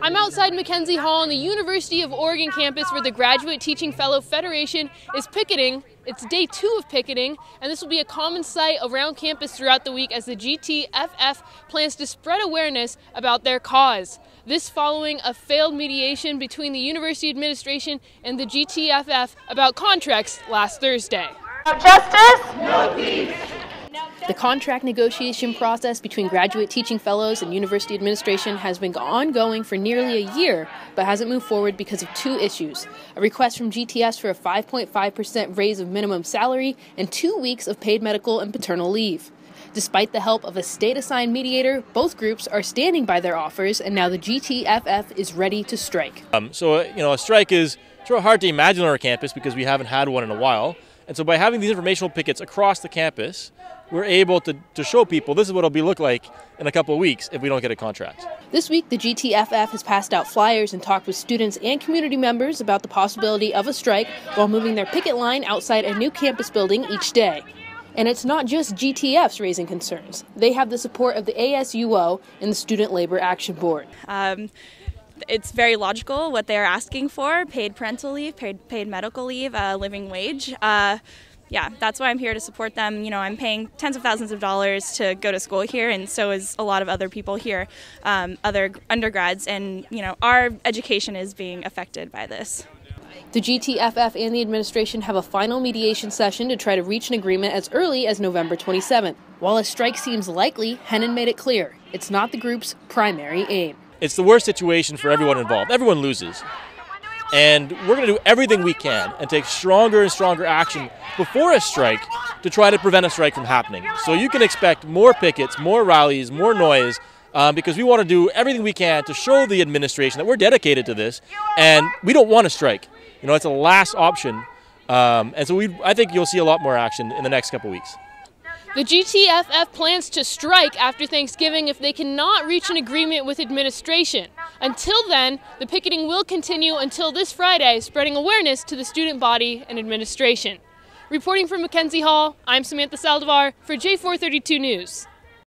I'm outside McKenzie Hall on the University of Oregon campus where the Graduate Teaching Fellow Federation is picketing. It's day 2 of picketing, and this will be a common sight around campus throughout the week as the GTFF plans to spread awareness about their cause. This following a failed mediation between the university administration and the GTFF about contracts last Thursday. No justice, no peace. The contract negotiation process between graduate teaching fellows and university administration has been ongoing for nearly a year, but hasn't moved forward because of 2 issues: a request from GTS for a 5.5% raise of minimum salary and 2 weeks of paid medical and paternal leave. Despite the help of a state-assigned mediator, both groups are standing by their offers, and now the GTFF is ready to strike. A strike is sort of hard to imagine on our campus because we haven't had one in a while. And so by having these informational pickets across the campus, we're able to show people this is what it'll be look like in a couple of weeks if we don't get a contract. This week, the GTFF has passed out flyers and talked with students and community members about the possibility of a strike while moving their picket line outside a new campus building each day. And it's not just GTFs raising concerns. They have the support of the ASUO and the Student Labor Action Board. It's very logical what they're asking for: paid parental leave, paid medical leave, living wage. That's why I'm here, to support them. You know, I'm paying tens of thousands of dollars to go to school here, and so is a lot of other people here, other undergrads, and our education is being affected by this. The GTFF and the administration have a final mediation session to try to reach an agreement as early as November 27th. While a strike seems likely, Hennen made it clear it's not the group's primary aim. It's the worst situation for everyone involved. Everyone loses. And we're going to do everything we can and take stronger and stronger action before a strike to try to prevent a strike from happening. So you can expect more pickets, more rallies, more noise, because we want to do everything we can to show the administration that we're dedicated to this and we don't want to strike. It's a last option. I think you'll see a lot more action in the next couple weeks. The GTFF plans to strike after Thanksgiving if they cannot reach an agreement with administration. Until then, the picketing will continue until this Friday, spreading awareness to the student body and administration. Reporting from McKenzie Hall, I'm Samantha Saldivar for J432 News.